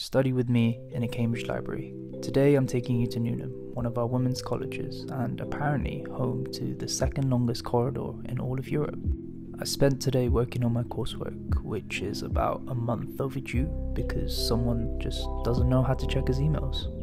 Study with me in a Cambridge library. Today I'm taking you to Newnham, one of our women's colleges and apparently home to the second longest corridor in all of Europe. I spent today working on my coursework, which is about a month overdue because someone just doesn't know how to check his emails.